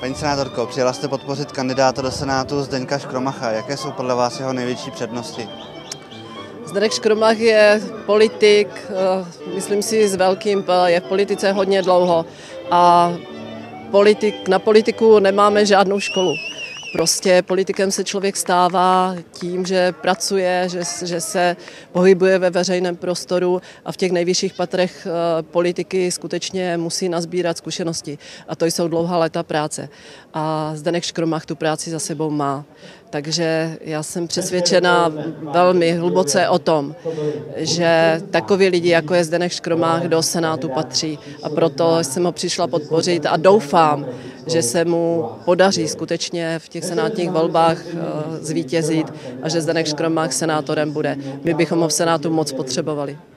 Paní senátorko, přijela jste podpořit kandidáta do Senátu Zdeňka Škromacha. Jaké jsou podle vás jeho největší přednosti? Zdeněk Škromach je politik, myslím si s velkým, je v politice hodně dlouho a na politiku nemáme žádnou školu. Prostě politikem se člověk stává tím, že pracuje, že se pohybuje ve veřejném prostoru a v těch nejvyšších patrech politiky skutečně musí nazbírat zkušenosti. A to jsou dlouhá léta práce. A Zdeněk Škromach tu práci za sebou má. Takže já jsem přesvědčena velmi hluboce o tom, že takoví lidi, jako je Zdeněk Škromach, do Senátu patří. A proto jsem ho přišla podpořit a doufám, že se mu podaří skutečně v těch senátních volbách zvítězit a že Zdeněk Škromach senátorem bude. My bychom ho v Senátu moc potřebovali.